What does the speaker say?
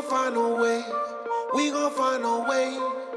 gon' find a way, we gon' find a way.